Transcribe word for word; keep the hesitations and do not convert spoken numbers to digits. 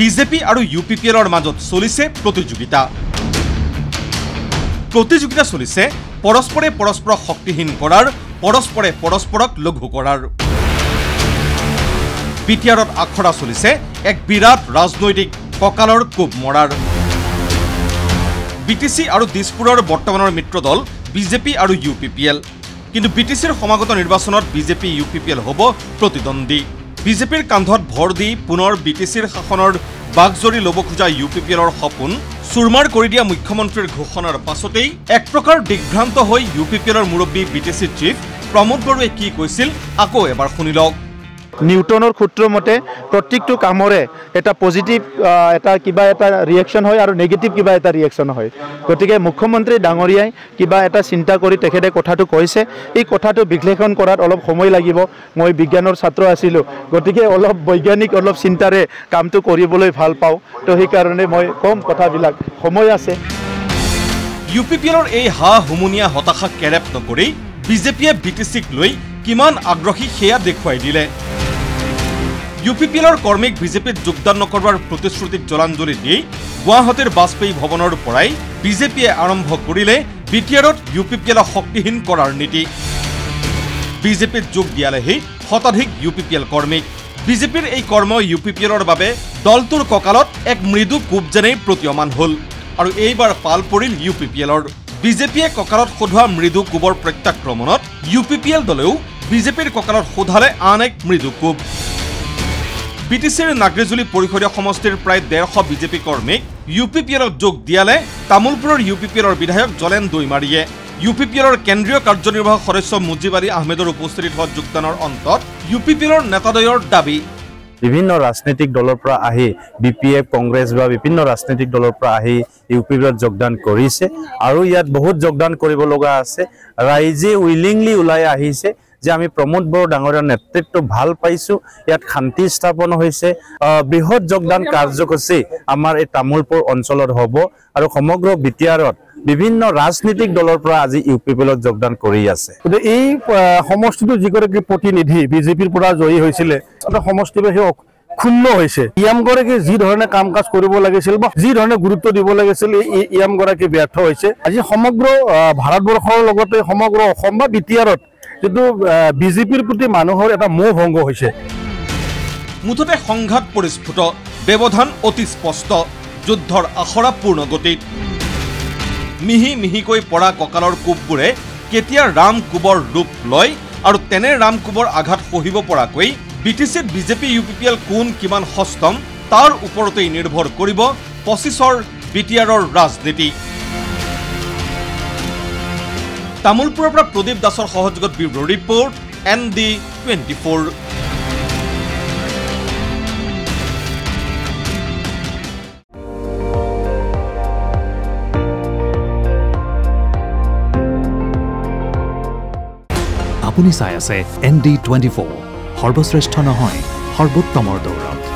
BJP আৰু ইউপিপিএলৰ মাজত চলিছে প্ৰতিযোগিতা প্ৰতিযোগিতা চলিছে পৰস্পৰে পৰস্পৰক শক্তিহীন কৰাৰ পৰস্পৰে পৰস্পৰক লঘু কৰাৰ পিটিআৰত আখৰা চলিছে এক বিৰাট ৰাজনৈতিক ককালৰ কোব মৰাৰ বিটিসি আৰু দিছপুৰৰ বৰ্তমানৰ মিত্ৰ দল বিজেপি আৰু ইউপিপিএল কিন্তু বিটিসিৰ সমাগত নিৰ্বাচনত বিজেপি ইউপিপিএল হ'ব প্ৰতিদ্বন্দ্বী বিজেপিৰ কান্ধত ভৰ দি পুনৰ বিটিসিৰ শাসনৰ বাগজৰি লব খোজা ইউপিপিএলৰ সপোন সুৰমাৰ কৰি দিয়া মুখ্যমন্ত্ৰীৰ ঘোষণাৰ পাছতেই এক প্ৰকাৰ দিগ্ভ্ৰান্ত হৈ ইউপিপিএলৰ মুৰব্বী বিটিসি চিফ প্ৰমোদ বৰুৱে কি কৈছিল আকৌ এবাৰ শুনি লওক নিউটনৰ ক্ষেত্ৰ মতে প্ৰত্যেকটো কামৰে এটা পজিটিভ এটা কিবা এটা ৰিঅ্যাকশন হয় আৰু নেগেটিভ কিবা এটা ৰিঅ্যাকশন হয় গতিকে মুখ্যমন্ত্ৰী ডাঙৰিয়াই কিবা এটা চিন্তা কৰি তেখেতে কথাটো কৈছে এই কথাটো বিশ্লেষণ কৰাত অলপ সময় লাগিব মই বিজ্ঞানৰ ছাত্ৰ আছিলো গতিকে অলপ বৈজ্ঞানিক অলপ চিন্তাৰে কামটো কৰিবলৈ ভাল পাও তো সেই কাৰণে মই কম কথাবিলাক সময় আছে ইউপিপিএলৰ এই হা হুমুনিয়া হতাশা কেৰেপ নকৰি বিজেপিয়ে বিটিসিক লৈ কিমান আগ্ৰহী হেয়া দেখুৱাই দিলে ইউপিপিএলৰ কৰ্মীক বিজেপিত যোগদান নকৰাৰ প্ৰতিশ্ৰুতিক জলাঞ্জলি দি গুৱাহাটীৰ বাজপেয়ী ভৱনৰ পৰাই বিজেপিয়ে আৰম্ভ কৰিলে বিটিআৰত ইউপিপিএলক শক্তিহীন কৰাৰ নীতি বিজেপিত যোগ দিয়ালেহি শতাধিক ইউপিপিএল কৰ্মীক বিজেপিৰ এই কৰ্ম ইউপিপিএলৰ বাবে দলটোৰ ককালত এক মৃদু কোব যেনেই প্ৰতীয়মান হ'ল আৰু এইবাৰ পাল পৰিল ইউপিপিএলৰ বিজেপিয়ে ককালত খোধা মৃদু কোবৰ প্ৰত্যাক্ৰমণত ইউপিপিএল দলেও বিজেপিৰ ককালত খোধালে আন এক মৃদু কোব বিটিসিৰ নাগৰিজুলি পৰিষদীয় সমষ্টিৰ প্ৰায় ডেৰশ বিজেপি কৰ্মীক ইউপিপিএলক যোগ দিয়ালে তামুলপুৰৰ ইউপিপিএলৰ বিধায়ক জলেন দৈমাৰীয়ে ইউপিপিএলৰ কেন্দ্ৰীয় কাৰ্যনিৰ্বাহক সদস্য মুজিব আলী আহমেদৰ উপস্থিতিত হোৱা যোগদানৰ অন্তত ইউপিপিএলৰ নেতাদ্বয়ৰ দাবী বিভিন্ন ৰাজনৈতিক দলৰ পৰা আহি বিপিএফ কংগ্ৰেছ বা বিভিন্ন ৰাজনৈতিক দলৰ পৰা আহি ইউপিপিএলত যোগদান কৰিছে আৰু ইয়াত বহুত যোগদান কৰিব লগা আছে ৰাইজে উইলিংলি ওলাই আহিছে যে আমি প্ৰমোদ বৰ ডাঙৰীয়াৰ নেতৃত্ব ভাল পাইছো ইয়াত শান্তি স্থাপন হৈছে বৃহৎ যোগদান কাৰ্যসূচী আমাৰ এই তামুলপুৰ অঞ্চলত হ'ব আৰু সমগ্ৰ বিটিআৰত বিভিন্ন ৰাজনৈতিক দলৰ পৰা আজি ইউপিপিএলত যোগদান কৰি আছে এই সমষ্টিটো যিকৰে প্ৰতিনিধি বিজেপিৰ পৰা জয়ী হৈছিল সমষ্টিবাসী ক্ষুণ্ণ হৈছে ইয়ামগৰাকী যি ধৰণে কাম কাজ কৰিব লাগিছিল বা যি ধৰণে গুৰুত্ব দিব লাগিছিল ইয়ামগৰাকী ব্যৰ্থ হৈছে আজি সমগ্ৰ ভাৰতবৰ্ষৰ লগতে সমগ্ৰ অসম বা বিটিআৰত কিন্তু বিজেপিৰ প্ৰতি মানুহৰ এটা মোহ ভংগ হৈছে মুঠতে সংঘাত পৰিস্ফুট ব্যৱধান অতি স্পষ্ট যুদ্ধৰ আখৰা পূৰ্ণ গতিত মিহি মিহিকৈ পৰা ককালৰ কোববোৰে কেতিয়া ৰাম কোবৰ ৰূপ লয় আৰু তেনে ৰাম কোবৰ আঘাত সহিব পৰাকৈ বিটিচিত বিজেপি ইউপিপিএল কোন কিমান সষ্টম তাৰ ওপৰতেই নিৰ্ভৰ কৰিব পঁচিছৰ বিটিআৰৰ ৰাজনীতি তামুলপুৰৰ পৰা প্ৰদীপ দাসৰ সহযোগত bureau' report N D twenty four. আপুনি চাই আছে এন ডি টুৱেণ্টি ফ'ৰ সৰ্বশ্ৰেষ্ঠ নহয় সৰ্বোত্তমৰ দৌৰত।